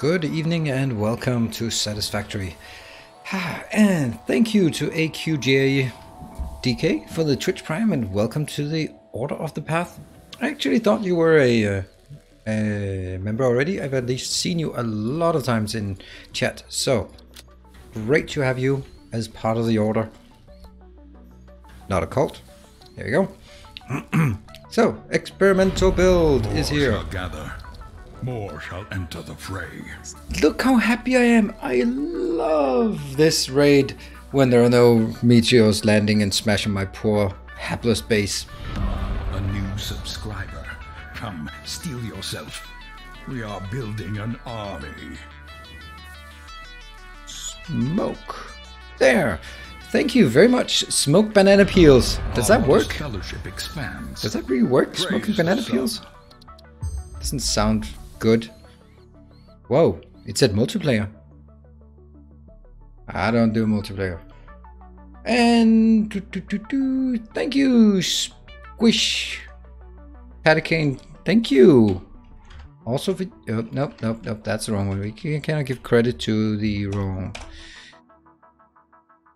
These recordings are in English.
Good evening and welcome to Satisfactory. And thank you to AQJDK for the Twitch Prime and welcome to the Order of the Path. I actually thought you were a member already. I've at least seen you a lot of times in chat. So, great to have you as part of the Order. Not a cult. There we go. So, experimental build is here. More shall gather. More shall enter the fray. Look how happy I am. I love this raid when there are no meteors landing and smashing my poor hapless base. A new subscriber. Come, steal yourself. We are building an army. Smoke. There. Thank you very much, Smoke Banana Peels. Does that work? Fellowship expands. Does that really work, smoking banana peels? Doesn't sound good. Whoa, it said multiplayer. I don't do multiplayer. And thank you, Squish. Patekane, thank you. Also, oh, nope, that's the wrong one. We cannot give credit to the wrong.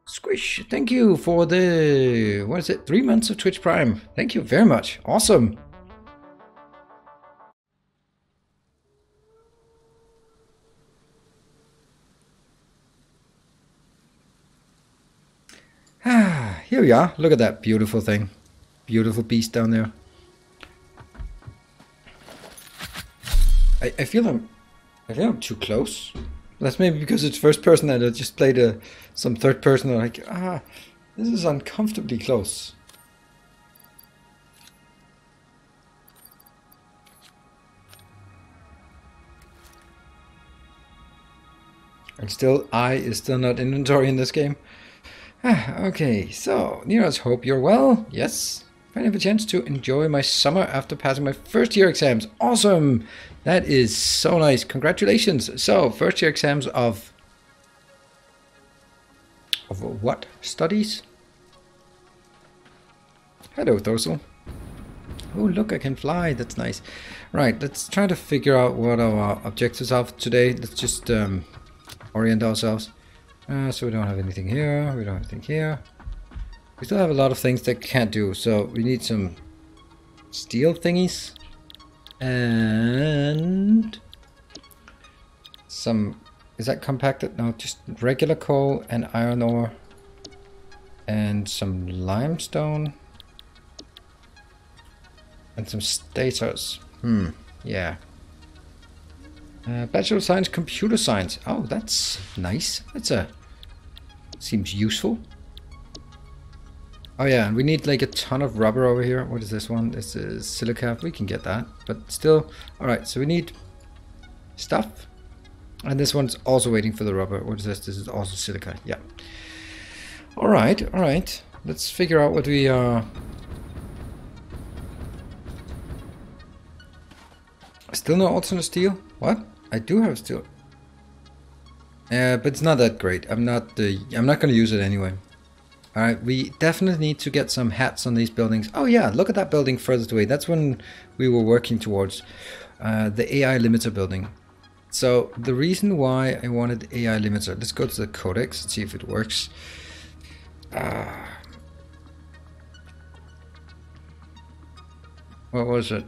Squish, thank you for the, 3 months of Twitch Prime. Thank you very much. Awesome. Ah, here we are. Look at that beautiful thing. Beautiful beast down there. I feel I'm too close. That's maybe because it's first person and I just played some third person and I'm like, this is uncomfortably close. And still, I is still not inventory in this game. Okay, so Niros, hope you're well. Yes, I have a chance to enjoy my summer after passing my first year exams. Awesome! That is so nice. Congratulations. So, first year exams of what? Studies? Hello, Thorsal. Oh, look, I can fly. That's nice. Right, let's try to figure out what our objectives are for today. Let's just orient ourselves. So we don't have anything here. We don't have anything here. We still have a lot of things that we can't do. So, we need some steel thingies. And some, is that compacted? No, just regular coal and iron ore and some limestone and some stators. Yeah. Bachelor of Science, Computer Science. Oh, that's nice. That's seems useful. Oh yeah, and we need like a ton of rubber over here. What is this one? This is silica. We can get that, but still. Alright, so we need stuff. And this one's also waiting for the rubber. What is this? This is also silica. Yeah. Alright, alright. Let's figure out what we are Still no alternate steel? What? I do have steel. But it's not that great. I'm not gonna use it anyway. Alright, we definitely need to get some hats on these buildings. Oh yeah, look at that building furthest away. That's when we were working towards the AI limiter building. So the reason why I wanted AI limiter, let's go to the codex and see if it works. What was it?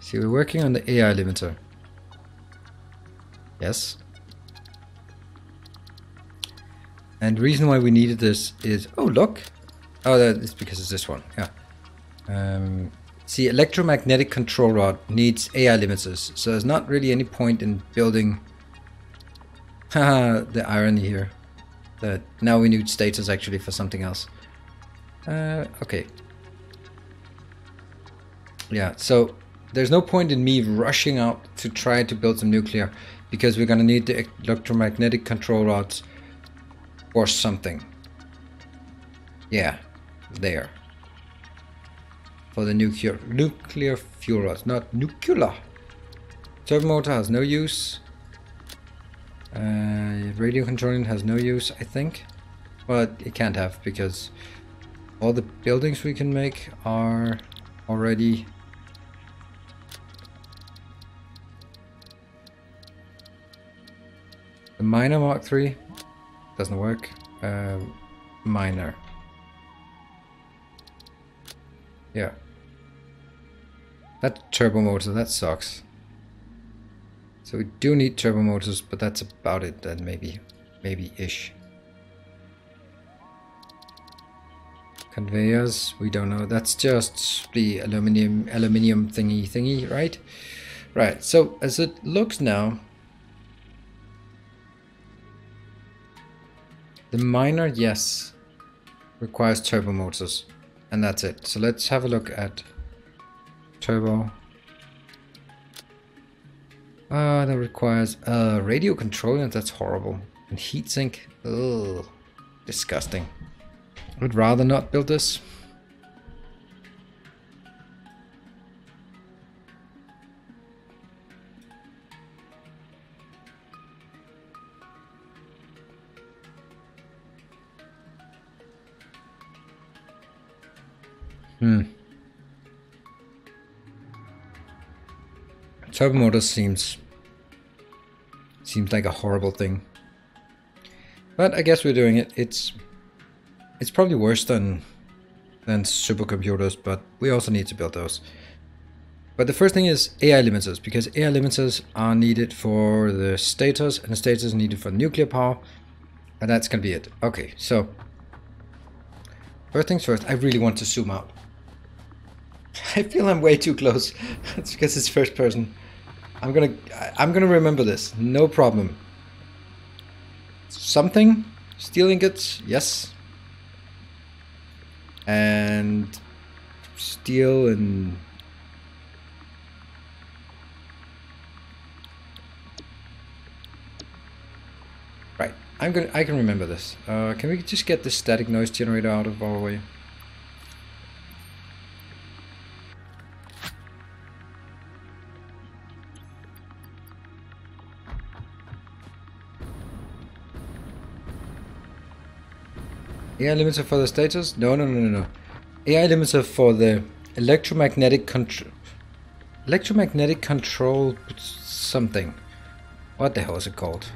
See, we're working on the AI limiter. Yes. And the reason why we needed this is, oh look, oh that is because it's this one. Yeah. See, electromagnetic control rod needs AI limiters, so there's not really any point in building. Haha, the irony here. That now we need status actually for something else. Okay. Yeah. So there's no point in me rushing out to try to build some nuclear, because we're going to need the electromagnetic control rods or something. Yeah, there. For the nuclear fuel rods, not nuclear. Turbo motor has no use. Radio controlling has no use, I think. But it can't have, because All the buildings we can make are already the minor Mark III doesn't work. Minor. Yeah. That turbo motor, that sucks. So we do need turbo motors, but that's about it then, maybe-ish. Conveyors, we don't know. That's just the aluminium thingy, right? Right, so as it looks now, the miner, yes, requires turbo motors, and that's it. So let's have a look at turbo. That requires radio control, and that's horrible. And heatsink, ugh, disgusting. I'd rather not build this. Turbo motor seems like a horrible thing, but I guess we're doing it. It's probably worse than supercomputers, but we also need to build those. But the first thing is AI limiters, because AI limiters are needed for the status, and the status is needed for nuclear power, and that's gonna be it. Okay, so first things first. I really want to zoom out. I feel I'm way too close. That's because it's first person. I'm gonna remember this. No problem. Something. Steel ingots. Yes. And steel and right. I can remember this. Can we just get the static noise generator out of our way? AI limiter for the status? No. AI limiter for the electromagnetic control. Electromagnetic control something. What the hell is it called?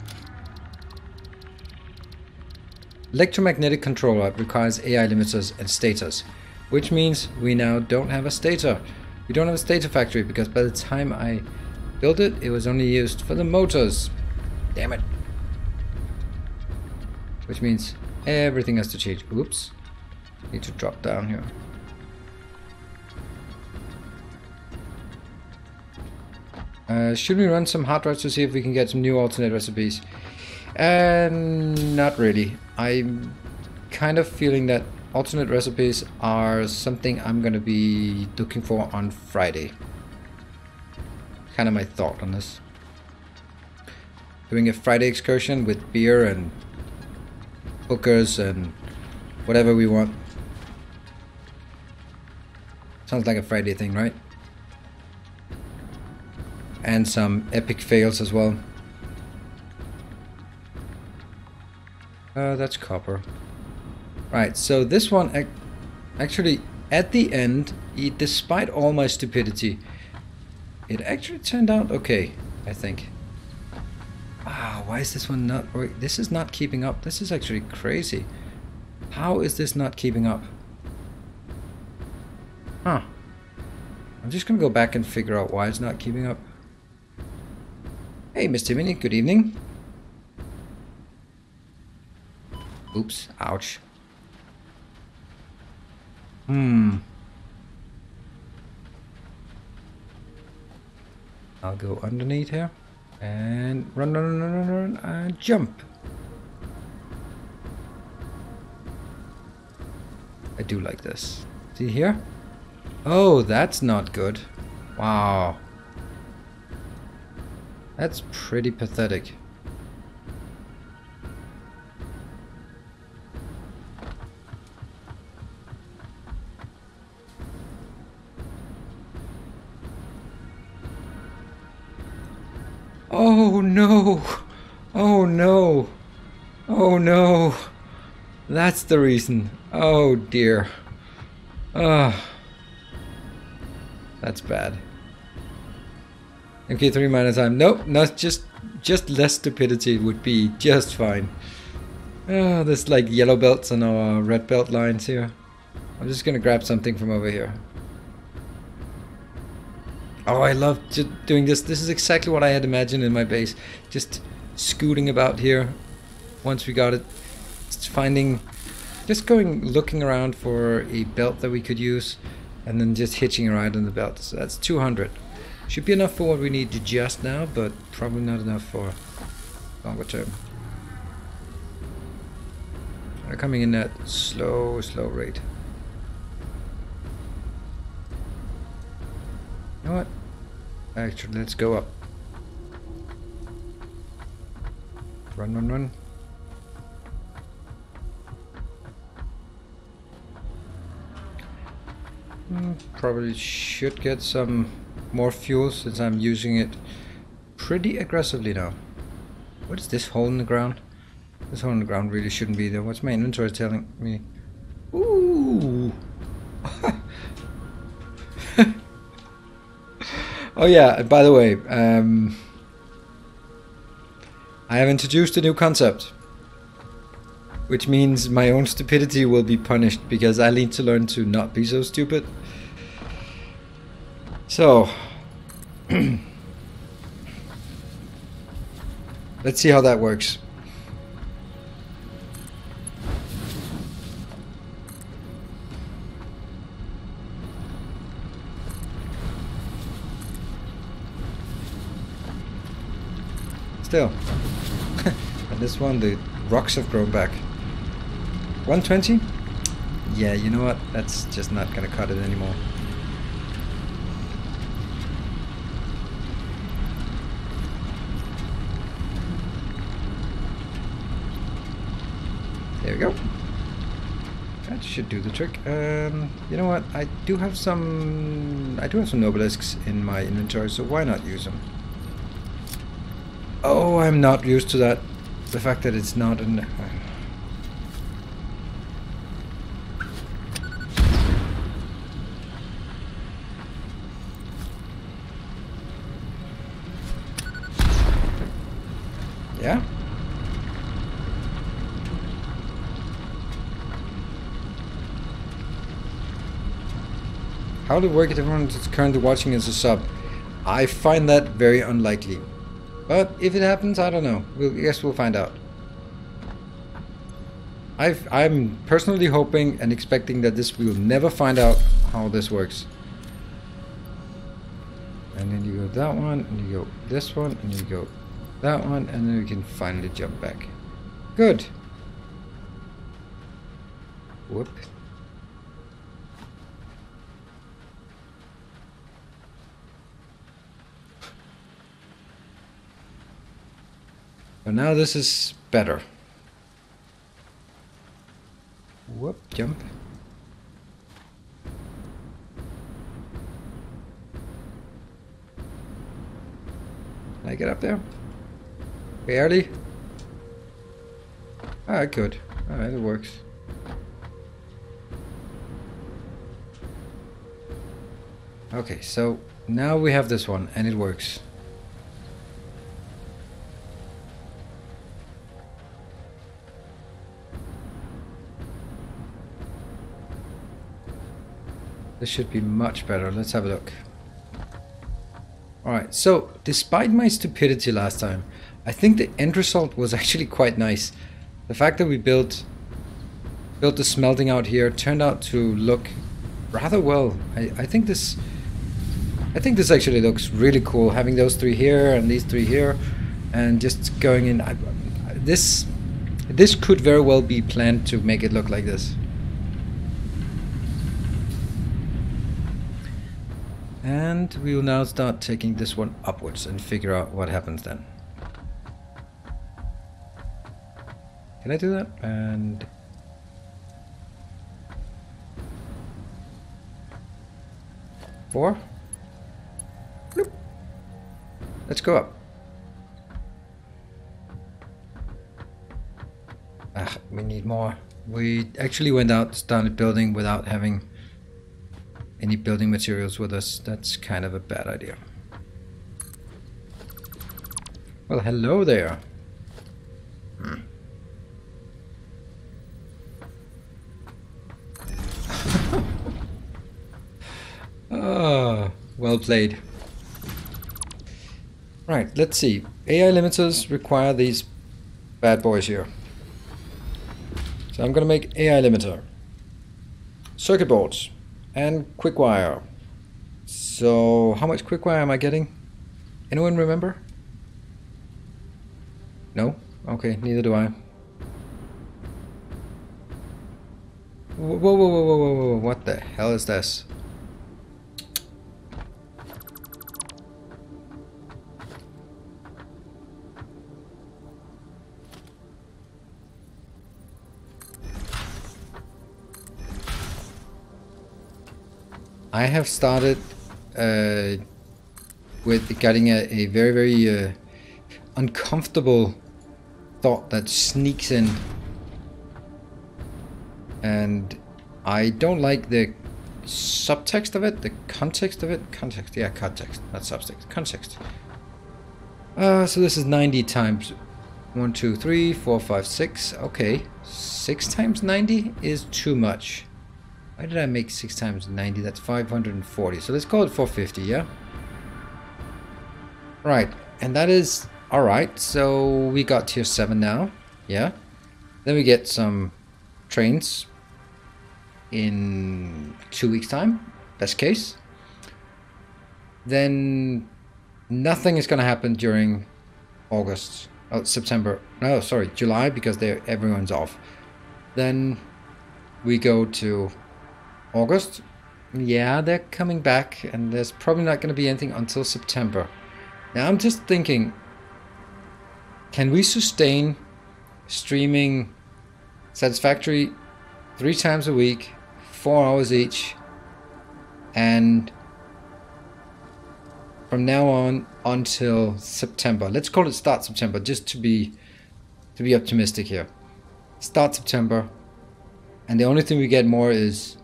Electromagnetic controller requires AI limiters and status, which means we now don't have a stator. We don't have a stator factory because by the time I built it, it was only used for the motors. Damn it. Which means everything has to change. Oops. Need to drop down here. Should we run some hard drives to see if we can get some new alternate recipes? Not really. I'm kind of feeling that alternate recipes are something I'm going to be looking for on Friday. Kind of my thought on this. Doing a Friday excursion with beer and hookers and whatever we want. Sounds like a Friday thing, right? And some epic fails as well. That's copper. Right, so this one actually at the end, despite all my stupidity, it actually turned out okay, I think. Why is this one not working? This is not keeping up. This is actually crazy. How is this not keeping up? Huh. I'm just gonna go back and figure out why it's not keeping up. Hey, Mr. Mini, good evening. Oops, ouch. I'll go underneath here. And run, and jump. I do like this. See here? Oh, that's not good. Wow. That's pretty pathetic. Oh no! Oh no! Oh no! That's the reason. Oh dear. That's bad. Okay, 3 minus time. Nope, not just less stupidity would be just fine. There's like yellow belts and our red belt lines here. I'm just gonna grab something from over here. Oh, I love doing this. This is exactly what I had imagined in my base. Just scooting about here. Once we got it, just finding, just going looking around for a belt that we could use, and then just hitching a ride on the belt. So that's 200. Should be enough for what we need just now, but probably not enough for longer term. They're coming in at slow rate. You know what? Actually, let's go up. Run. Probably should get some more fuel since I'm using it pretty aggressively now. What is this hole in the ground? This hole in the ground really shouldn't be there. What's my inventory telling me? Ooh! Oh yeah, by the way, I have introduced a new concept, which means my own stupidity will be punished because I need to learn to not be so stupid. So, let's see how that works. Still, and this one, the rocks have grown back. 120? Yeah, you know what? That's just not gonna cut it anymore. There we go. That should do the trick. You know what? I do have some nobelisks in my inventory, so why not use them? Oh, I'm not used to that. The fact that it's not in. Yeah. How to work if everyone that's currently watching is a sub? I find that very unlikely. But if it happens, I don't know. I guess we'll find out. I'm personally hoping and expecting that this we'll never find out how this works. And then you go that one, and you go this one, and you go that one, and then we can finally jump back. Good. Whoop. So now this is better. Whoop, jump. Can I get up there? Barely. Ah, good. Alright, it works. Okay, so now we have this one and it works. This should be much better. Let's have a look. Alright, so despite my stupidity last time, I think the end result was actually quite nice. The fact that we built the smelting out here turned out to look rather well. I think this actually looks really cool, having those three here and these three here and just going in. This could very well be planned to make it look like this. And we will now start taking this one upwards and figure out what happens then. Can I do that? And four. Bloop. Let's go up. We need more. We actually went out, started building without having any building materials with us. That's kind of a bad idea. Well, hello there. Well played. Right, let's see. AI limiters require these bad boys here. So I'm gonna make AI limiter, circuit boards, and quick wire. So how much quick wire am I getting? Anyone remember? No? Okay, neither do I. Whoa, whoa, whoa, whoa, whoa, whoa, what the hell is this? I have started with getting a very, very uncomfortable thought that sneaks in, and I don't like the subtext of it, the context of it. Context, yeah, context, not subtext, context. So this is 90 times 1, 2, 3, 4, 5, 6. Okay, 6 times 90 is too much. Why did I make 6 times 90? That's 540. So let's call it 450, yeah? Right, and that is alright. So we got tier 7 now, yeah? Then we get some trains in 2 weeks' time, best case. Then nothing is going to happen during August, oh, September, no, sorry, July, because everyone's off. Then we go to August. Yeah, they're coming back, and there's probably not going to be anything until September. Now I'm just thinking, can we sustain streaming Satisfactory 3 times a week, 4 hours each, and from now on until September? Let's call it start September, just to be optimistic here. Start September, and the only thing we get more is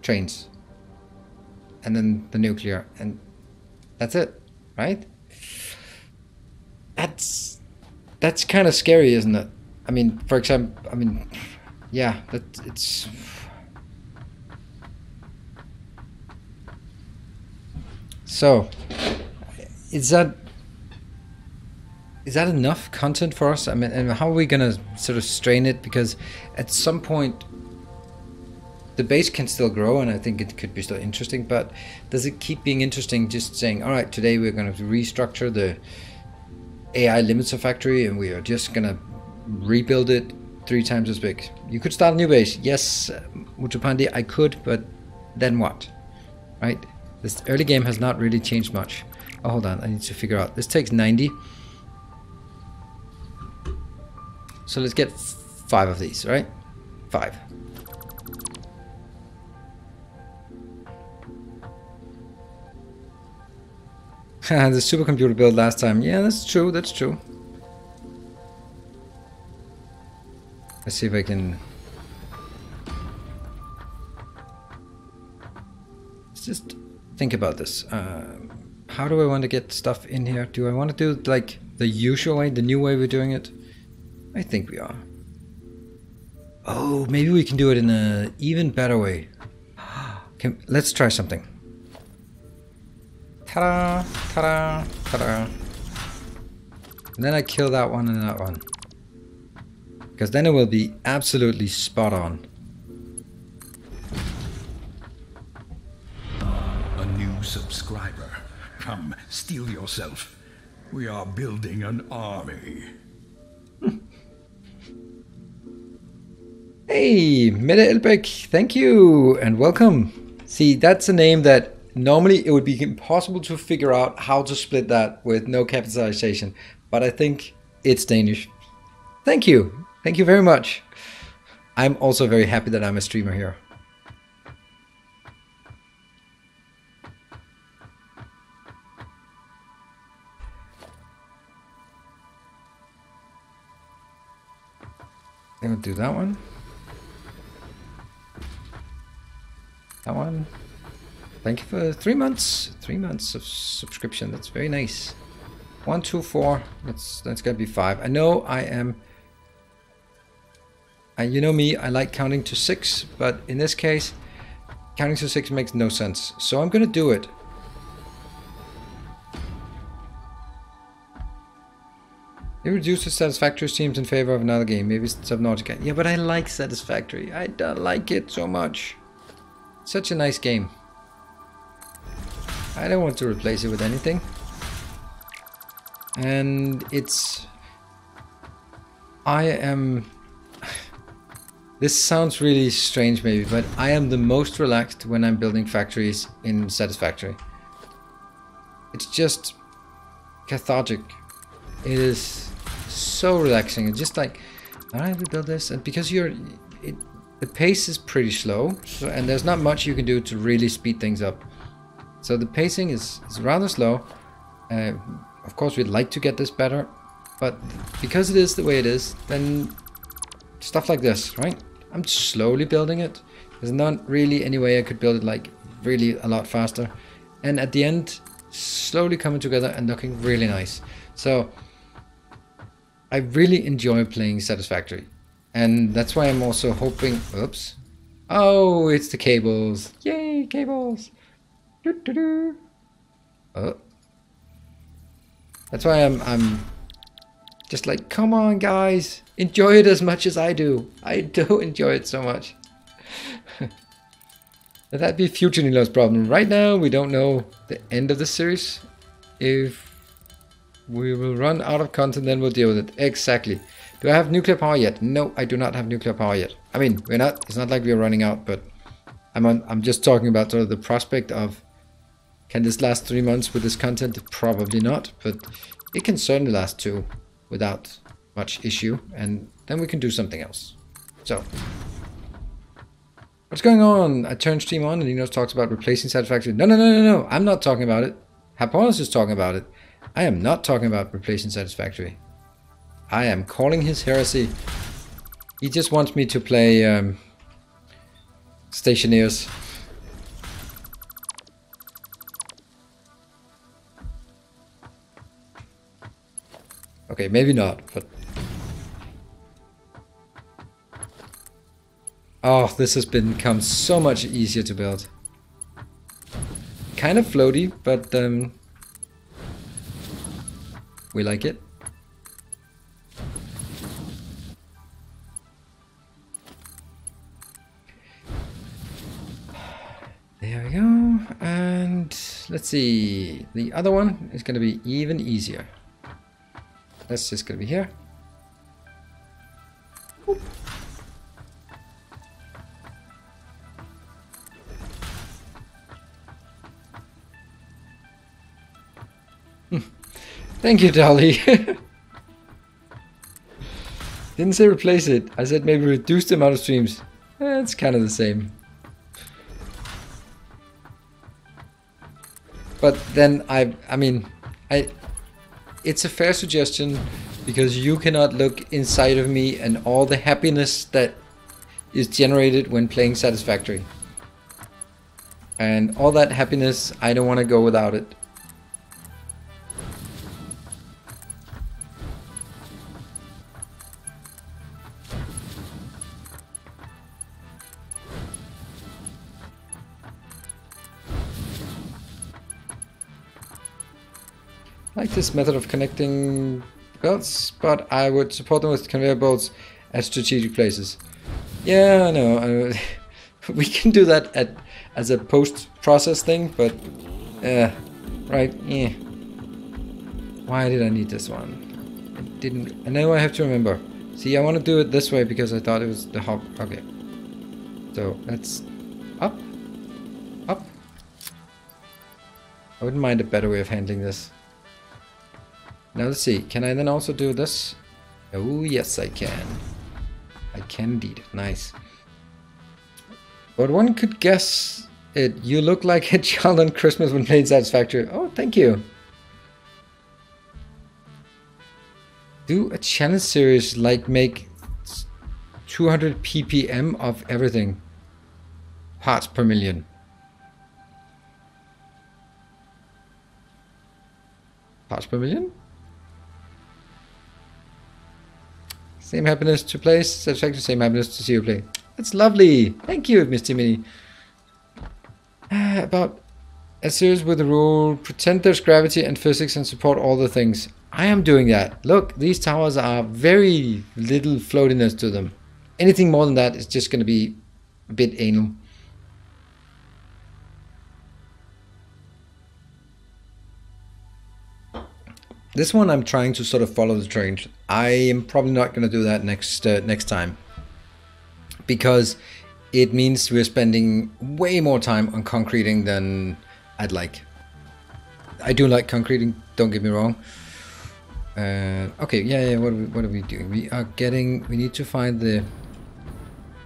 trains, and then the nuclear, and that's it, right? That's kind of scary, isn't it? I mean, for example, I mean, yeah, that it's. So, is that enough content for us? I mean, and how are we gonna sort of strain it? Because at some point, the base can still grow, and I think it could be still interesting, but does it keep being interesting just saying, all right, today we're going to restructure the AI limiter factory, and we are just going to rebuild it 3 times as big. You could start a new base. Yes, Mutupandi, I could, but then what? Right? This early game has not really changed much. Oh, hold on. I need to figure out. This takes 90. So let's get 5 of these, right? 5. The supercomputer build last time. Yeah, that's true, that's true. Let's see if I can... Let's just think about this. How do I want to get stuff in here? Do I want to do it like the usual way, the new way we're doing it? I think we are. Oh, maybe we can do it in an even better way. Let's try something. Ta-da, ta-da, ta-da. And then I kill that one and that one, because then it will be absolutely spot on. A new subscriber. Come, steal yourself. We are building an army. Hey, Mede Ilpech, thank you and welcome. See, that's a name that normally it would be impossible to figure out how to split that with no capitalization, but I think it's Danish. Thank you. Thank you very much. I'm also very happy that I'm a streamer here. I'm gonna do that one. That one. Thank you for 3 months. 3 months of subscription. That's very nice. 1, 2, 4. That's gotta be 5. I know I am. And you know me, I like counting to 6, but in this case, counting to 6 makes no sense. So I'm gonna do it. It reduces Satisfactory seems in favor of another game, maybe Subnautica. Yeah, but I like Satisfactory. I don't like it so much. Such a nice game. I don't want to replace it with anything. And it's... This sounds really strange maybe, but I am the most relaxed when I'm building factories in Satisfactory. It's just cathartic. It is so relaxing. It's just like, alright, we build this, and because the pace is pretty slow, so, and there's not much you can do to really speed things up. So the pacing is rather slow. Of course we'd like to get this better, but because it is the way it is, then stuff like this, right? I'm slowly building it. There's not really any way I could build it like really a lot faster. And at the end, slowly coming together and looking really nice. So I really enjoy playing Satisfactory. And that's why I'm also hoping, oops. Oh, it's the cables. Yay, cables. Doo-doo-doo. Oh. That's why I'm just like, come on guys, enjoy it as much as I do. I do enjoy it so much. That'd be future Niels' problem. Right now we don't know the end of the series. If we will run out of content, then we'll deal with it. Exactly. Do I have nuclear power yet? No, I do not have nuclear power yet. I mean, we're not, it's not like we're running out, but I'm just talking about sort of the prospect of, can this last 3 months with this content? Probably not, but it can certainly last 2 without much issue, and then we can do something else. So, what's going on? I turned stream on and Niros talks about replacing Satisfactory. No, I'm not talking about it. Hiponus is talking about it. I am not talking about replacing Satisfactory. I am calling his heresy. He just wants me to play Stationeers. Okay, maybe not, but... Oh, this has become so much easier to build. Kind of floaty, but we like it. There we go, and let's see. The other one is going to be even easier. That's just going to be here. Oop. Thank you, Dolly. Didn't say replace it. I said maybe reduce the amount of streams. It's kind of the same. But then it's a fair suggestion, because you cannot look inside of me and all the happiness that is generated when playing Satisfactory. And all that happiness, I don't want to go without it. I like this method of connecting belts, but I would support them with conveyor belts at strategic places. Yeah, no, we can do that as a post-process thing, but right, yeah. Why did I need this one? I know I have to remember. See, I want to do it this way because I thought it was the hop. Okay, so that's up, up. I wouldn't mind a better way of handling this. Now let's see, can I then also do this? Oh yes I can. I can indeed, nice. But one could guess it, you look like a child on Christmas when playing Satisfactory. Oh, thank you. Do a challenge series, like make 200 ppm of everything. Parts per million. Parts per million? Same happiness to place, satisfactory, same happiness to see you play. That's lovely! Thank you, Mr. Mini. About a series with the rule, pretend there's gravity and physics and support all the things. I am doing that. Look, these towers are very little floatiness to them. Anything more than that is just going to be a bit anal. This one I'm trying to sort of follow the trend. I am probably not going to do that next time, because it means we're spending way more time on concreting than I'd like. I do like concreting, don't get me wrong. Okay, yeah, what are we doing? We are getting, we need to find the...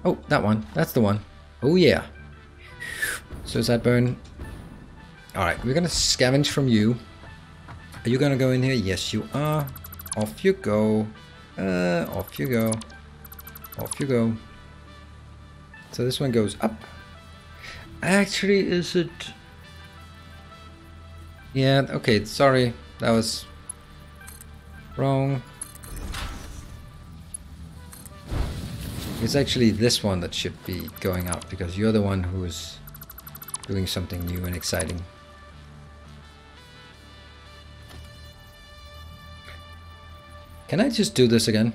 Oh, that one, that's the one. Oh yeah. Suicide burn. Alright, we're gonna scavenge from you. Are you gonna go in here? Yes, you are. Off you go. Off you go. Off you go. So this one goes up. Actually, is it... Yeah, okay, sorry. That was wrong. It's actually this one that should be going up, because you're the one who is doing something new and exciting. Can I just do this again?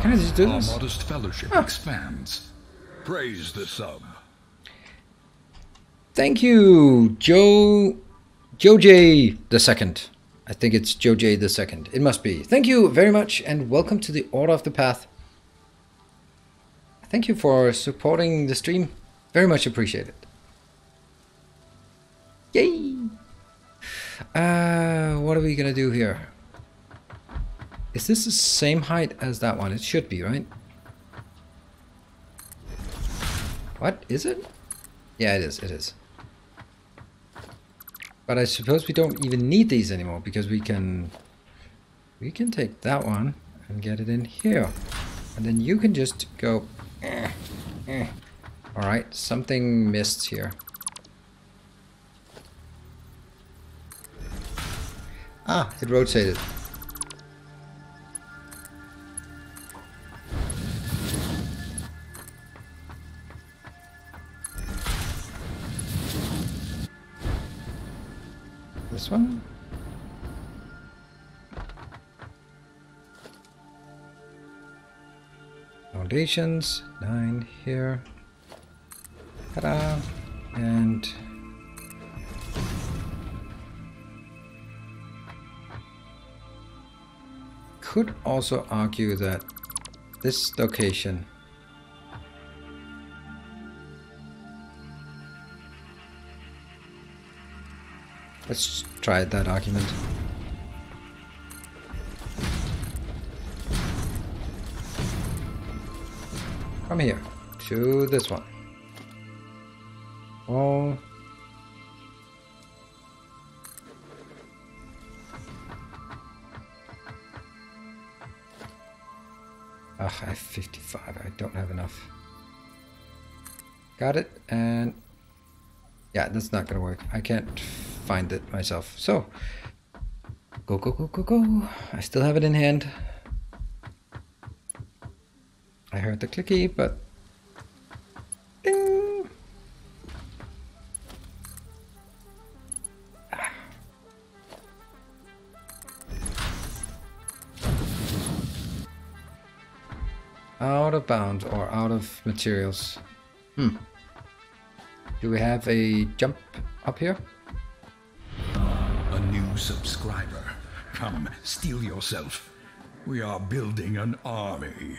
Can I just do this? Our modest fellowship expands. Praise the sub. Thank you, Joe JoJ the Second. I think it's JoJ the Second. It must be. Thank you very much, and welcome to the Order of the Path. Thank you for supporting the stream. Very much appreciated. Yay! What are we gonna do here? Is this the same height as that one? It should be, right? What? Is it? Yeah, it is. It is. But I suppose we don't even need these anymore, because we can take that one and get it in here. And then you can just go... Alright, something missed here. Ah, it rotated. This one? Foundations, 9 here. Ta-da! And could also argue that this location . Let's try that argument. From here to this one. Oh. Ugh, I have 55. I don't have enough. Got it. And yeah, that's not gonna work. I can't find it myself. So go, go, go, go, go. I still have it in hand. I heard the clicky, but ding. Out of bounds or out of materials. Hmm. Do we have a jump up here? A new subscriber. Come, steal yourself. We are building an army.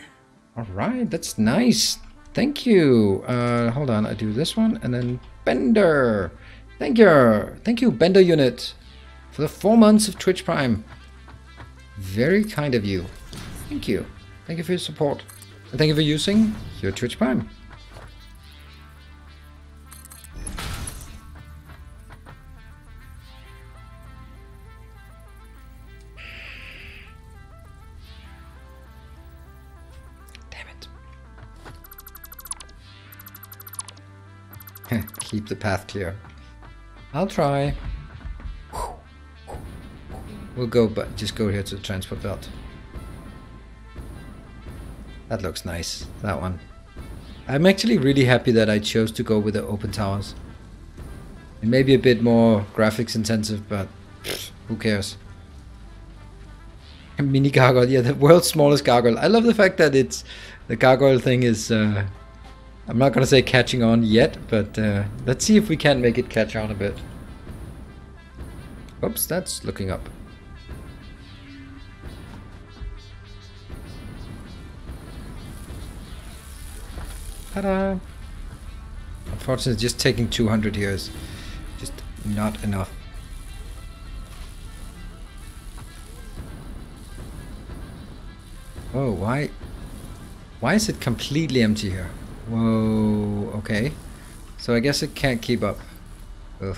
Alright, that's nice. Thank you. Hold on, I do this one and then Bender. Thank you. Thank you, Bender Unit, for the 4 months of Twitch Prime. Very kind of you. Thank you. Thank you for your support. And thank you for using your Twitch Prime. Damn it. keep the path clear. I'll try. We'll go, but just go here to the transport belt. That looks nice, that one. I'm actually really happy that I chose to go with the open towers. It may be a bit more graphics intensive, but who cares? Mini gargoyle, yeah, the world's smallest gargoyle. I love the fact that it's the gargoyle thing is. I'm not gonna say catching on yet, but let's see if we can make it catch on a bit. Oops, that's looking up. Ta-da! Unfortunately, just taking 200 here is just not enough. Oh, why is it completely empty here? Whoa, okay. So I guess it can't keep up. Ugh.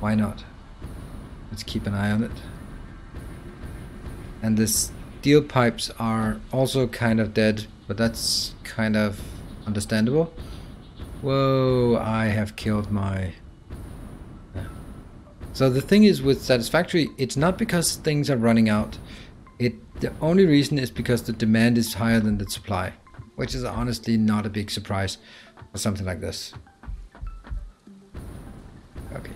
Why not? Let's keep an eye on it. And the steel pipes are also kind of dead, but that's kind of understandable. Whoa, I have killed my... Yeah. So the thing is with Satisfactory, it's not because things are running out. The only reason is because the demand is higher than the supply, which is honestly not a big surprise for something like this. Okay,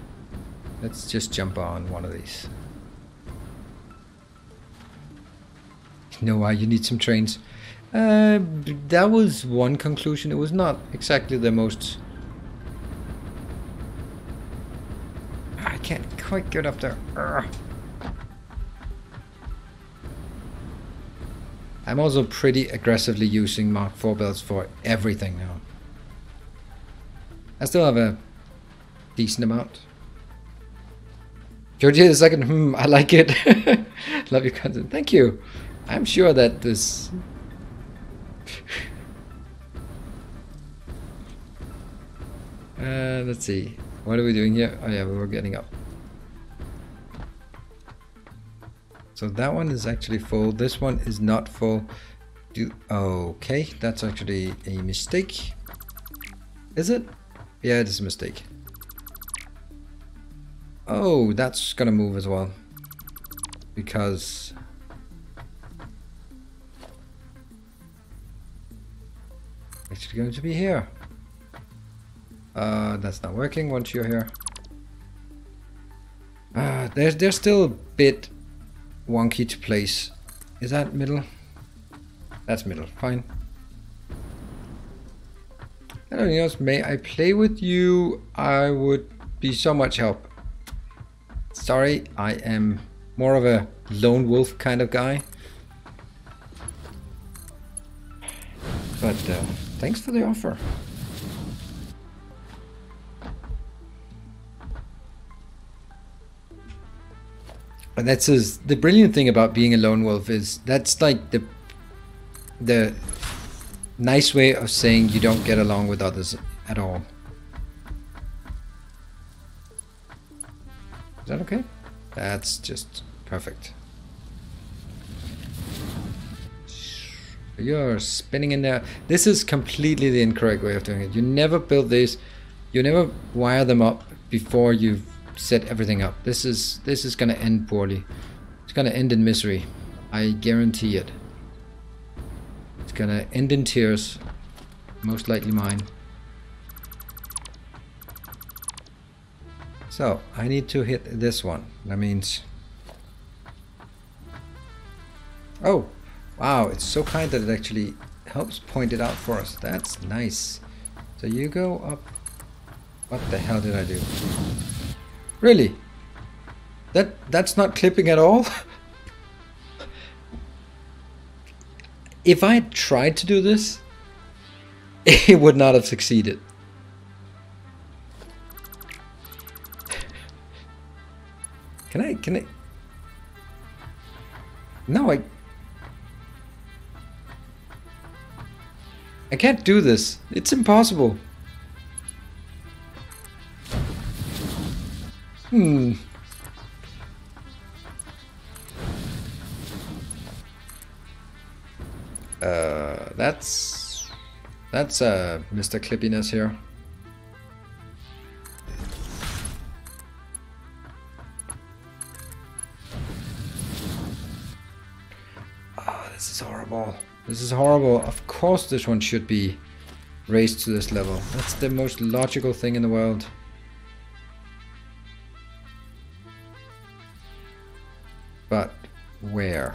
let's just jump on one of these. You know why you need some trains? That was one conclusion. It was not exactly the most... I can't quite get up there. Urgh. I'm also pretty aggressively using Mark IV belts for everything now. I still have a decent amount. Georgia the second, I like it. Love your content. Thank you. I'm sure that this... let's see. What are we doing here? Oh yeah, we were getting up. So that one is actually full. This one is not full. Okay, that's actually a mistake. Is it? Yeah, it is a mistake. Oh, that's gonna move as well. Because... it's going to be here. That's not working once you're here. They're still a bit... wonky to place. Is that middle? That's middle. Fine. Hello, Niels. May I play with you? I would be so much help. Sorry, I am more of a lone wolf kind of guy. But thanks for the offer. And that's the brilliant thing about being a lone wolf is that's like the nice way of saying you don't get along with others at all. Is that okay? That's just perfect. You're spinning in there. This is completely the incorrect way of doing it. You never build these. You never wire them up before you've set everything up. This is gonna end poorly. It's gonna end in misery. I guarantee it. It's gonna end in tears. Most likely mine. So I need to hit this one. That means... oh wow, it's so kind that it actually helps point it out for us. That's nice. So you go up. What the hell did I do? Really? That's not clipping at all? If I had tried to do this, it would not have succeeded. Can I? No, I can't do this. It's impossible. That's Mr. Clippiness here. This is horrible. This is horrible. Of course this one should be raised to this level. That's the most logical thing in the world. But where?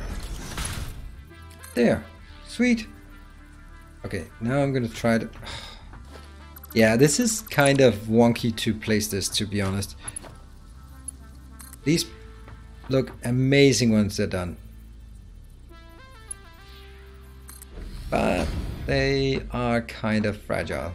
There. Sweet. Okay, now I'm gonna try to... Yeah, this is kind of wonky to place this, to be honest. These look amazing once they're done. But they are kind of fragile.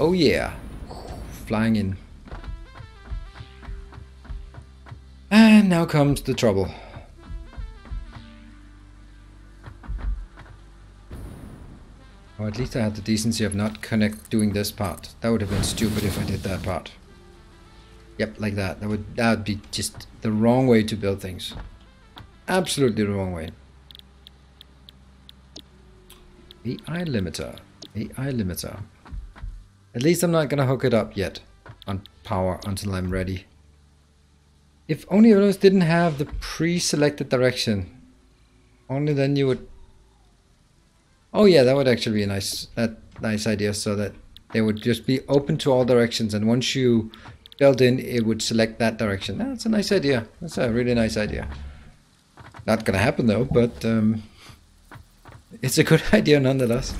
Oh yeah, flying in. And now comes the trouble. Or at least I had the decency of not doing this part. That would have been stupid if I did that part. Yep, like that. That would be just the wrong way to build things. Absolutely the wrong way. The eye limiter. The eye limiter. At least I'm not gonna hook it up yet on power until I'm ready. If only those didn't have the pre-selected direction. Only then you would... Oh yeah, that would actually be a nice idea, so that they would just be open to all directions, and once you built in, it would select that direction. That's a nice idea. That's a really nice idea. Not gonna happen though, but it's a good idea nonetheless.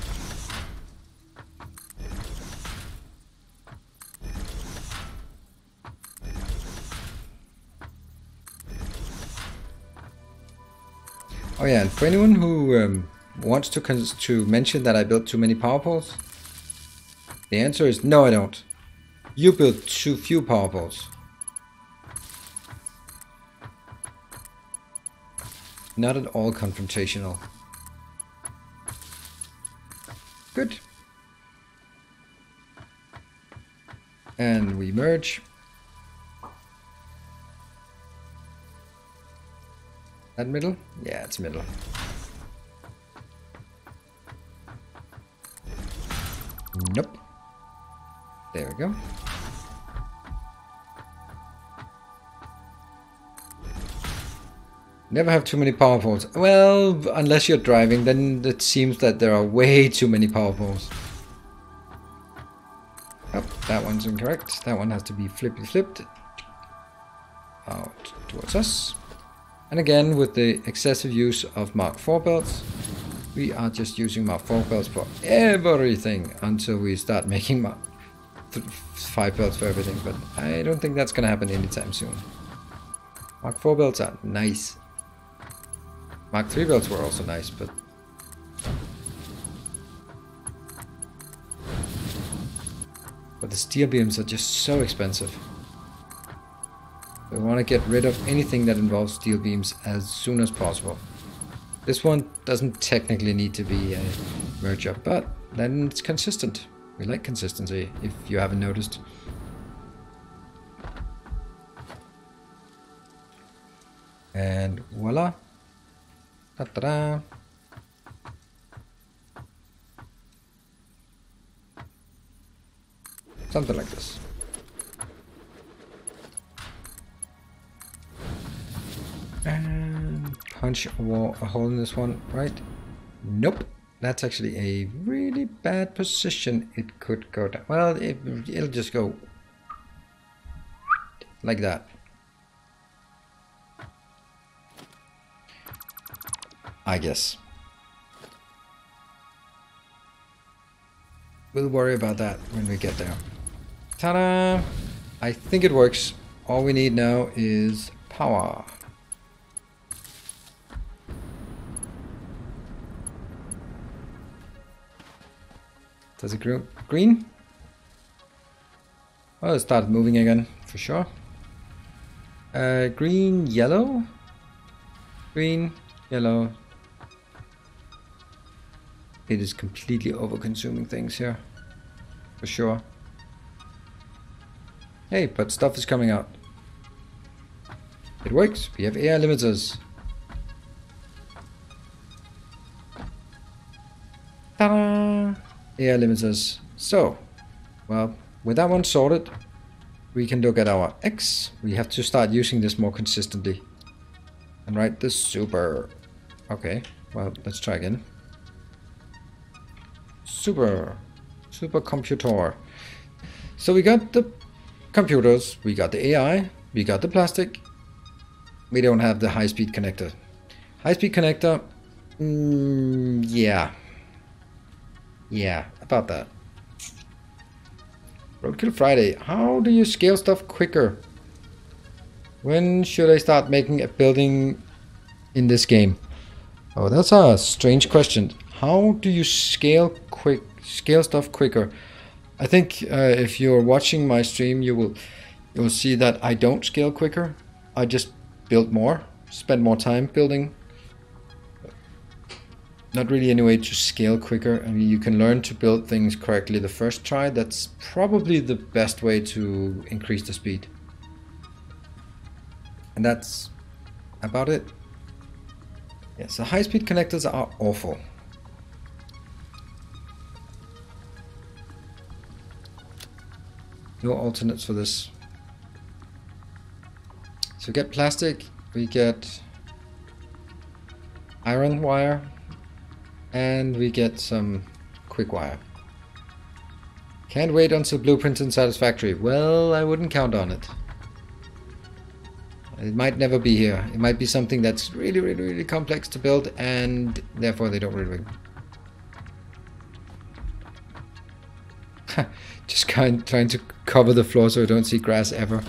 Oh yeah, and for anyone who wants to mention that I built too many power poles, the answer is no, I don't. You built too few power poles. Not at all confrontational. Good. And we merge. That middle? Yeah, it's middle. Nope. There we go. Never have too many power poles. Well, unless you're driving, then it seems that there are way too many power poles. Nope, that one's incorrect. That one has to be flipped out towards us. And again, with the excessive use of Mark IV belts, we are just using Mark IV belts for everything until we start making Mark V belts for everything, but I don't think that's going to happen anytime soon. Mark IV belts are nice. Mark III belts were also nice, but... But the steel beams are just so expensive. We want to get rid of anything that involves steel beams as soon as possible. This one doesn't technically need to be a merger, but then it's consistent. We like consistency, if you haven't noticed. And voila. Ta-da-da. Something like this. And punch a hole in this one, right? Nope. That's actually a really bad position. It could go down. Well, it'll just go like that. I guess. We'll worry about that when we get there. Ta-da! I think it works. All we need now is power. Does it grow green? Well, it started moving again, for sure. Green, yellow. Green, yellow. It is completely over-consuming things here, for sure. Hey, but stuff is coming out. It works, we have air limiters. Ta-da! Air limiters, So, well, with that one sorted, we can look at our X. We have to start using this more consistently. And write the super. Okay, well, let's try again. Supercomputer. So we got the computers, we got the AI, we got the plastic. We don't have the high-speed connector. High-speed connector, yeah, about that. Roadkill Friday, how do you scale stuff quicker? When should I start making a building in this game? Oh, that's a strange question. How do you scale stuff quicker? I think if you're watching my stream, you will see that I don't scale quicker. I just build more, spend more time building. Not really any way to scale quicker. I mean, you can learn to build things correctly the first try. That's probably the best way to increase the speed. And that's about it. Yeah, so high-speed connectors are awful. No alternates for this. So we get plastic, we get iron wire, and we get some quick wire. Can't wait until blueprints in Satisfactory. Well, I wouldn't count on it. It might never be here. It might be something that's really, really, really complex to build, and therefore they don't really. Just trying to cover the floor so I don't see grass ever.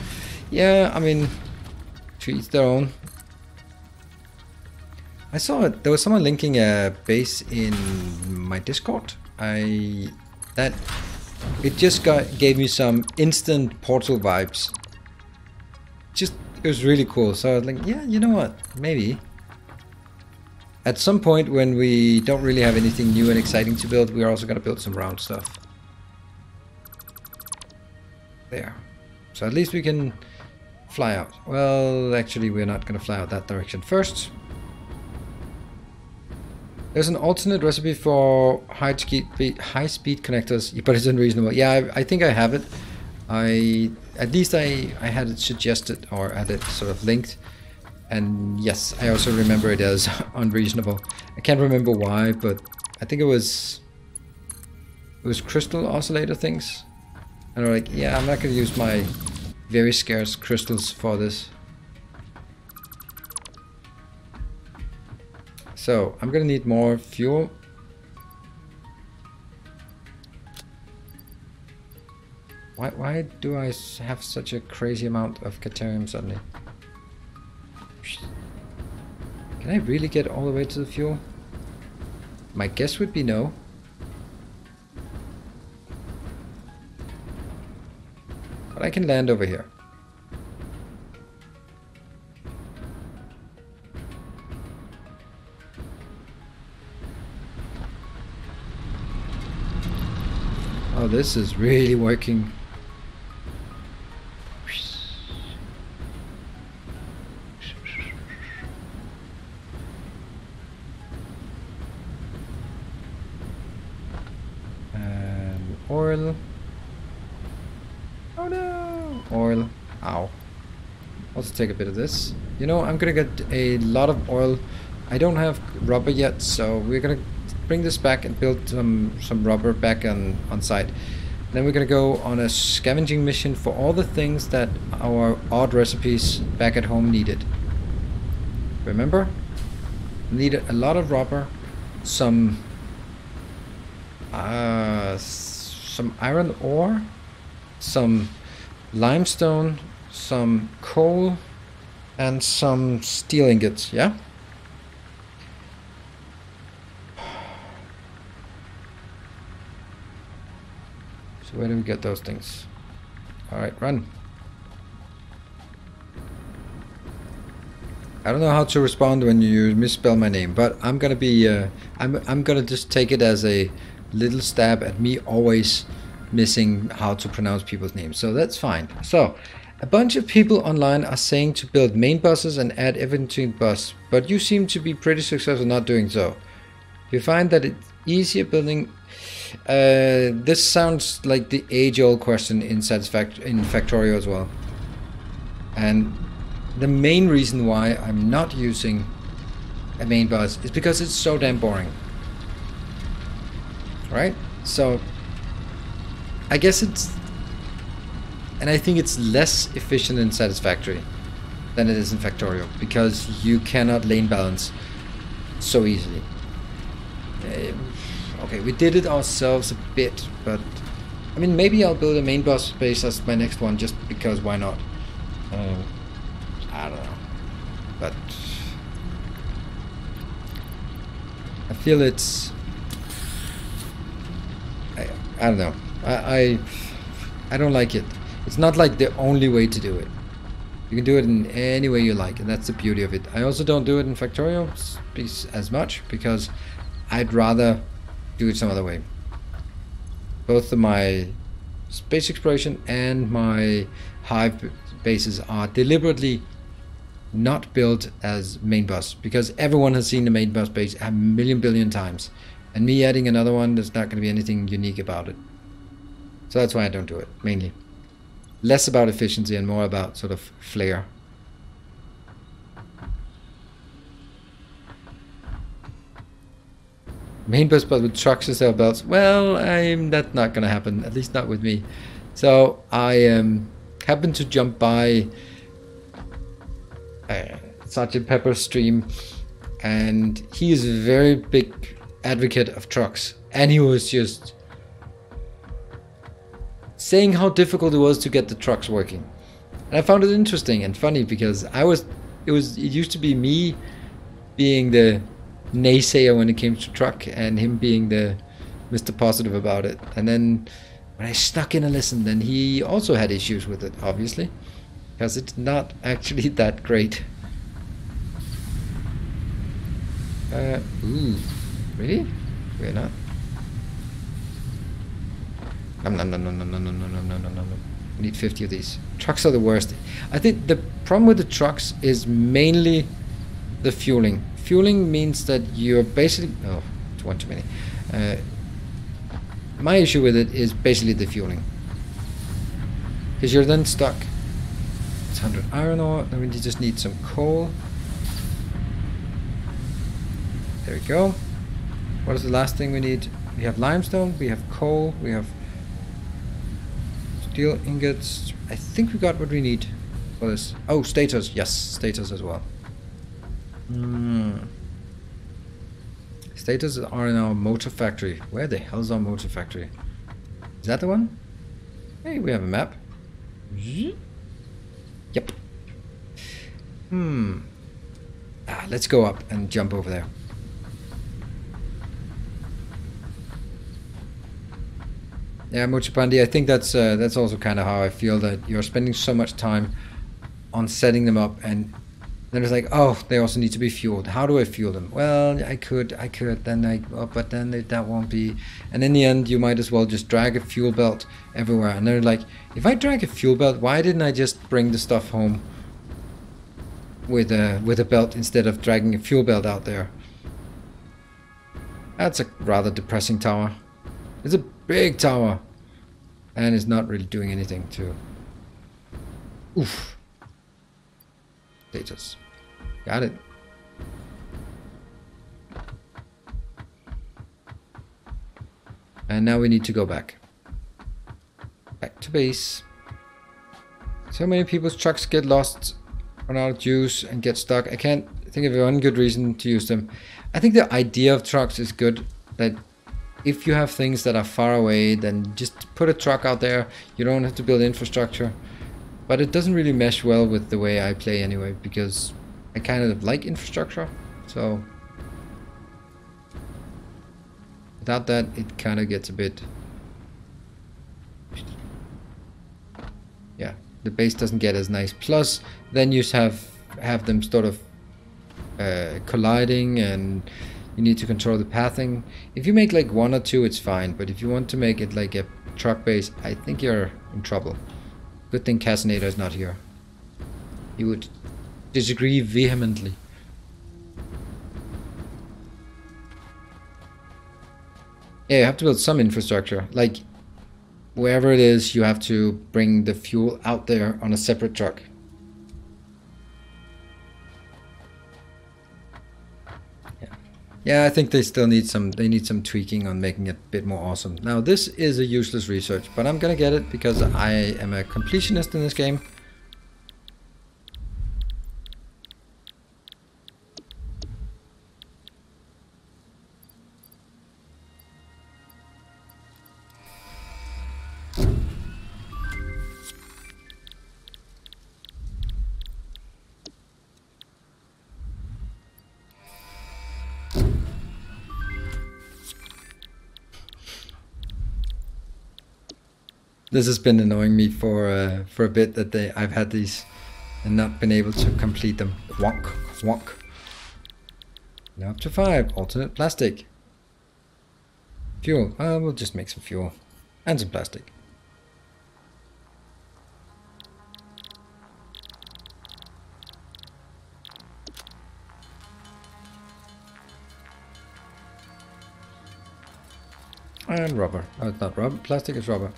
Yeah, I mean, to each their own. I saw it. There was someone linking a base in my Discord. It just gave me some instant Portal vibes. Just it was really cool. So I was like, yeah, you know what? Maybe. At some point when we don't really have anything new and exciting to build, we're also gonna build some round stuff. There. So at least we can fly out. Well, actually we're not going to fly out that direction first. There's an alternate recipe for high-speed connectors, but it's unreasonable. Yeah, I think I have it. At least I had it suggested or had it sort of linked. And yes, I also remember it as unreasonable. I can't remember why, but I think it was crystal oscillator things. And I'm like, yeah, I'm not going to use my very scarce crystals for this. So, I'm going to need more fuel. Why do I have such a crazy amount of caterium suddenly? Can I really get all the way to the fuel? My guess would be no. But I can land over here. Oh, this is really working. And oil. Oh no! Oil. Ow. Also take a bit of this. You know, I'm gonna get a lot of oil. I don't have rubber yet, so we're gonna bring this back and build some rubber back on site. Then we're gonna go on a scavenging mission for all the things that our odd recipes back at home needed. Remember? Needed a lot of rubber, some iron ore, some limestone, some coal, and some steel ingots, yeah? So where do we get those things? Alright, run. I don't know how to respond when you misspell my name, but I'm gonna be I'm gonna just take it as a little stab at me always missing how to pronounce people's names, so that's fine. So, a bunch of people online are saying to build main buses and add inventory bus, but you seem to be pretty successful not doing so. You find that it's easier building This sounds like the age-old question in Factorio as well. And the main reason why I'm not using a main boss is because it's so damn boring. Right? So I guess it's, and I think it's less efficient in Satisfactory than it is in Factorio, because you cannot lane balance so easily. Okay, we did it ourselves a bit, but I mean, maybe I'll build a main boss base as my next one, just because why not? I don't know, but I feel it's, I don't know. I don't like it. It's not like the only way to do it. You can do it in any way you like, and that's the beauty of it. I also don't do it in Factorio as much, because I'd rather do it some other way. Both of my space exploration and my hive bases are deliberately not built as main boss, because everyone has seen the main boss base a million billion times, and me adding another one, there's not going to be anything unique about it. So that's why I don't do it, mainly. Less about efficiency and more about sort of flair. Main boss with trucks and self belts. Well, that's not going to happen, at least not with me. So I happened to jump by Sergeant Pepper's stream, and he is a very big advocate of trucks, and he was just saying how difficult it was to get the trucks working. And I found it interesting and funny, because it used to be me being the naysayer when it came to truck, and him being the Mr. Positive about it. And then when I snuck in and listened, then he also had issues with it, obviously, because it's not actually that great. Ooh, really? We're not. No. We need 50 of these. Trucks are the worst. I think the problem with the trucks is mainly the fueling. Fueling means that you're basically... Oh, it's one too many. My issue with it is basically the fueling, because you're then stuck. It's 100 iron ore, and we just need some coal. There we go. What is the last thing we need? We have limestone, we have coal, we have steel ingots. I think we got what we need for this. Oh, status. Yes, status as well. Status are in our motor factory. Where the hell's our motor factory? Is that the one? Hey, we have a map. Yep. Let's go up and jump over there. Yeah, Mutupandi, I think that's also kind of how I feel, that you're spending so much time on setting them up, and then it's like, oh, they also need to be fueled. How do I fuel them? Well, I could, but then that won't be. And in the end, you might as well just drag a fuel belt everywhere. And they're like, if I drag a fuel belt, why didn't I just bring the stuff home with a belt instead of dragging a fuel belt out there? That's a rather depressing tower. It's a big tower, and it's not really doing anything to. Oof. Status. Got it. And now we need to go back. Back to base. So many people's trucks get lost, run out of juice, and get stuck. I can't think of one good reason to use them. I think the idea of trucks is good, that if you have things that are far away, then just put a truck out there. You don't have to build infrastructure. But it doesn't really mesh well with the way I play anyway, because I kind of like infrastructure, so without that it kind of gets a bit... Yeah, the base doesn't get as nice. Plus, then you have them sort of colliding, and you need to control the pathing. If you make like one or two, it's fine, but if you want to make it like a truck base, I think you're in trouble. Good thing Castinator is not here. He would disagree vehemently. Yeah, you have to build some infrastructure. Like, wherever it is, you have to bring the fuel out there on a separate truck. Yeah, I think they still need some, they need some tweaking on making it a bit more awesome. Now, this is a useless research, but I'm gonna get it because I am a completionist in this game. This has been annoying me for a bit that I've had these and not been able to complete them. Wonk, wonk. Now up to 5. Alternate plastic. Fuel. We'll just make some fuel. And some plastic. And rubber. Oh, it's not rubber. Plastic is rubber.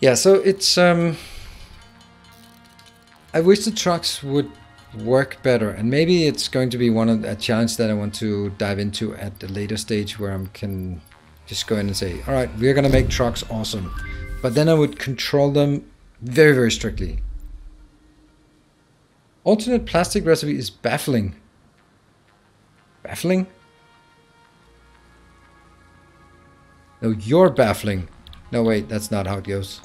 Yeah, so it's, I wish the trucks would work better, and maybe it's going to be one of a challenge that I want to dive into at a later stage where I can just go in and say, all right, we're going to make trucks awesome, but then I would control them very, very strictly. Alternate plastic recipe is baffling. Baffling? No, you're baffling. No, wait, that's not how it goes.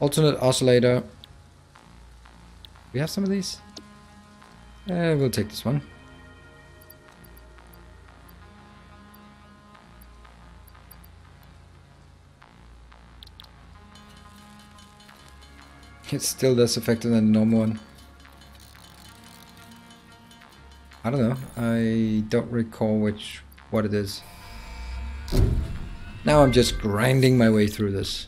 Alternate oscillator. We have some of these? We'll take this one. It's still less effective than the normal one. I don't know. I don't recall what it is. Now I'm just grinding my way through this.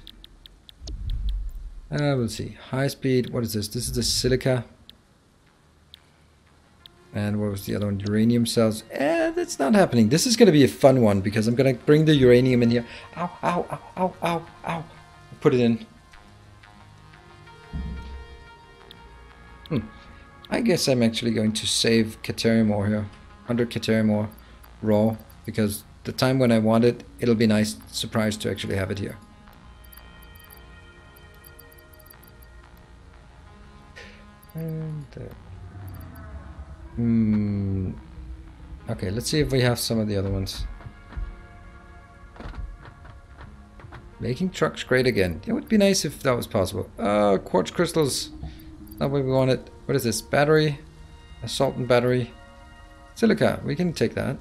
We'll see. High speed. What is this? This is the silica. And what was the other one? Uranium cells. That's not happening. This is going to be a fun one because I'm going to bring the uranium in here. Ow, ow, ow, ow, ow, ow. Put it in. I guess I'm actually going to save caterium ore here. 100 caterium ore raw because the time when I want it, it'll be nice surprise to actually have it here. And okay, let's see if we have some of the other ones. Making trucks great again. It would be nice if that was possible. Quartz crystals. Not what we want it. What is this? Battery. Assault and battery. Silica. We can take that.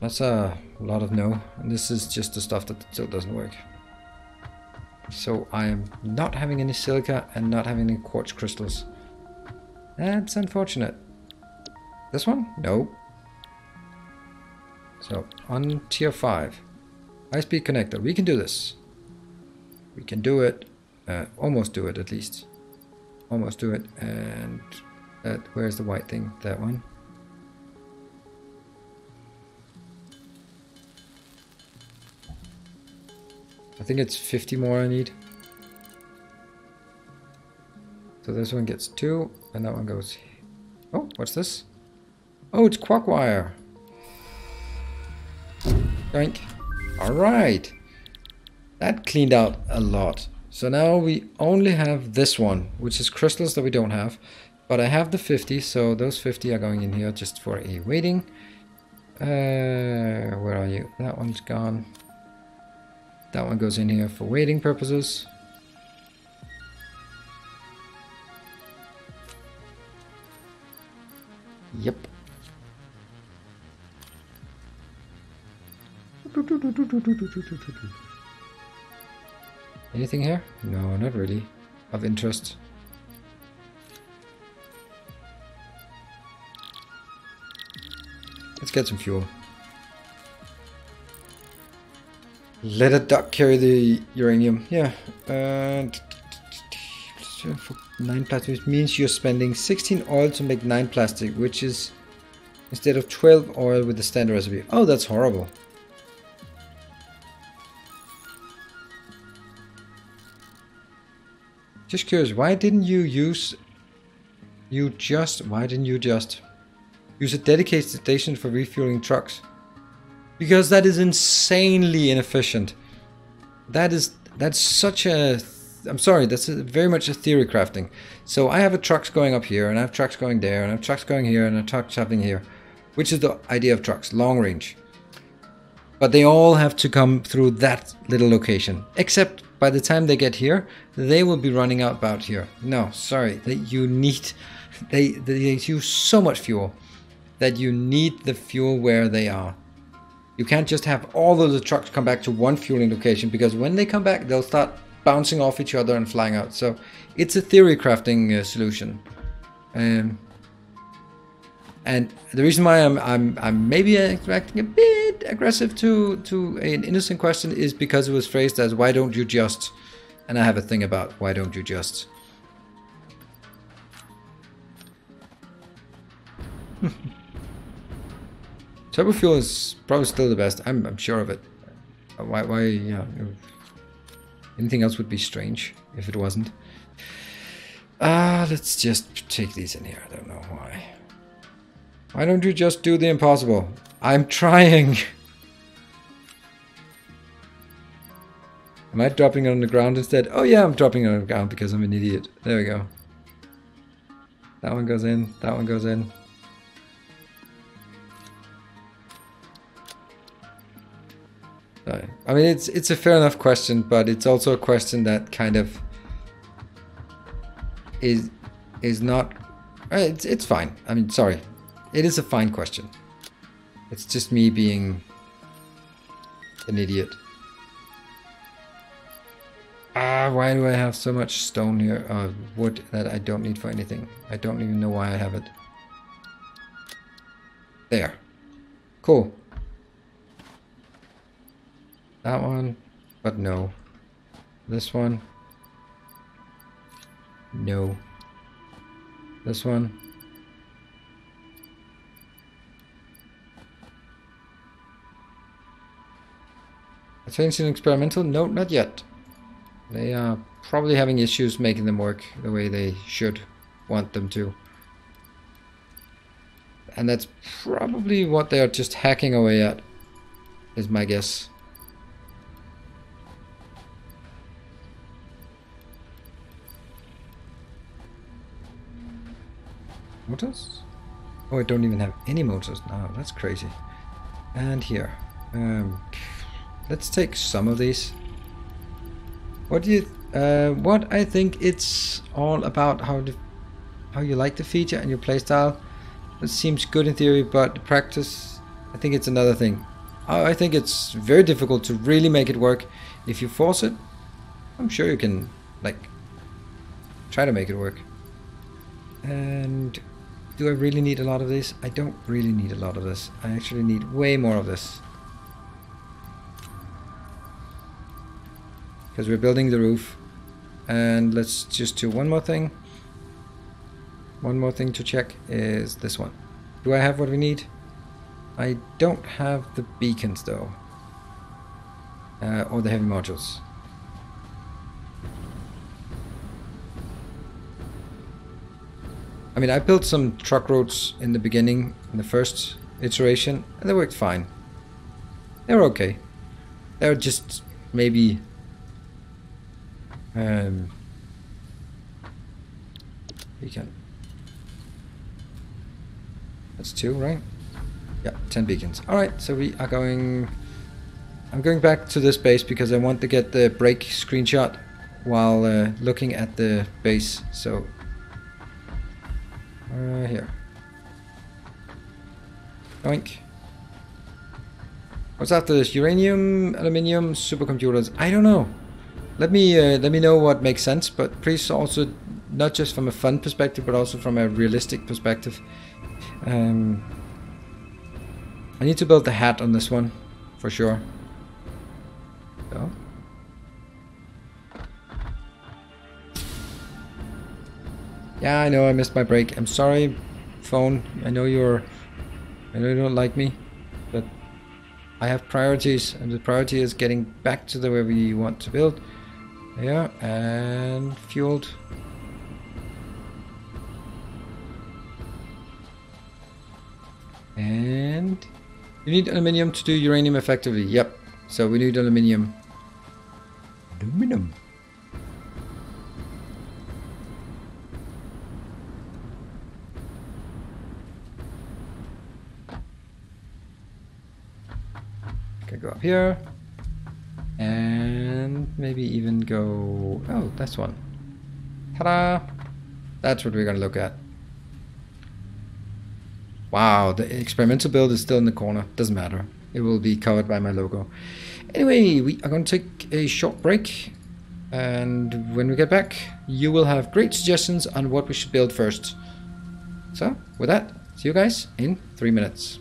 That's a lot of no, and this is just the stuff that still doesn't work. So I am not having any silica and not having any quartz crystals. That's unfortunate. This one? No. So on tier 5, high speed connector. We can do this. We can do it. Almost do it at least. Almost do it. And that, where's the white thing? That one. I think it's 50 more I need. So this one gets 2, and that one goes... Oh, what's this? Oh, it's quark wire. Doink. Alright. That cleaned out a lot. So now we only have this one, which is crystals that we don't have. But I have the 50, so those 50 are going in here just for a waiting. Where are you? That one's gone. That one goes in here for waiting purposes. Yep. Anything here? No, not really. Of interest. Let's get some fuel. Let a duck carry the uranium. Yeah. 9 plastic, which means you're spending 16 oil to make 9 plastic, which is instead of 12 oil with the standard recipe. Oh, that's horrible. Just curious, why didn't you use... Why didn't you just use a dedicated station for refueling trucks? Because that is insanely inefficient. That's such a... I'm sorry, that's very much a theory crafting. So I have a trucks going up here, and I have trucks going there, and I have trucks going here, and I have trucks traveling here. Which is the idea of trucks, long range. But they all have to come through that little location. Except by the time they get here, they will be running out about here. No, sorry, they use so much fuel that you need the fuel where they are. You can't just have all of the trucks come back to one fueling location, because when they come back, they'll start bouncing off each other and flying out. So it's a theory crafting solution. And the reason why I'm maybe acting a bit aggressive to an innocent question is because it was phrased as, why don't you just? And I have a thing about why don't you just. Turbo fuel is probably still the best. I'm sure of it. Why yeah. Anything else would be strange if it wasn't. Let's just take these in here. I don't know why. Why don't you just do the impossible? I'm trying! Am I dropping it on the ground instead? Oh yeah, I'm dropping it on the ground because I'm an idiot. There we go. That one goes in, that one goes in. Sorry. I mean, it's a fair enough question, but it's also a question that kind of... is not... It's fine. I mean, sorry. It is a fine question. It's just me being an idiot. Why do I have so much stone here, wood that I don't need for anything? I don't even know why I have it. There. Cool. That one, but no. This one. No. This one. Change in experimental? No, not yet. They are probably having issues making them work the way they should want them to. And that's probably what they are just hacking away at, is my guess. Motors? Oh, I don't even have any motors now. That's crazy. And here. Let's take some of these. What do you? What I think it's all about how you like the feature and your playstyle. It seems good in theory, but practice, I think it's another thing. I think it's very difficult to really make it work. If you force it, I'm sure you can try to make it work. And do I really need a lot of this? I don't really need a lot of this. I actually need way more of this. Because we're building the roof. And let's just do one more thing. One more thing to check is this one. Do I have what we need? I don't have the beacons though. Or the heavy modules. I mean, I built some truck roads in the beginning, in the first iteration, and they worked fine. They were okay. They were just maybe... we can. That's 2, right? Yeah, 10 beacons. All right, so we are going. I'm going back to this base because I want to get the break screenshot while looking at the base. So here. Oink. What's after this? Uranium, aluminium, supercomputers. I don't know. Let me know what makes sense, but please also not just from a fun perspective, but also from a realistic perspective. I need to build the hat on this one, for sure. So. Yeah, I know I missed my break. I'm sorry, phone. I know you're I know you don't like me, but I have priorities, and the priority is getting back to the way we want to build. Yeah, and fueled. And you need aluminium to do uranium effectively. Yep. So we need aluminium. Aluminium. Okay, go up here. And maybe even go... Oh, that's one. Ta-da! That's what we're going to look at. Wow, the experimental build is still in the corner. Doesn't matter. It will be covered by my logo. Anyway, we are going to take a short break. And when we get back, you will have great suggestions on what we should build first. So, with that, see you guys in 3 minutes.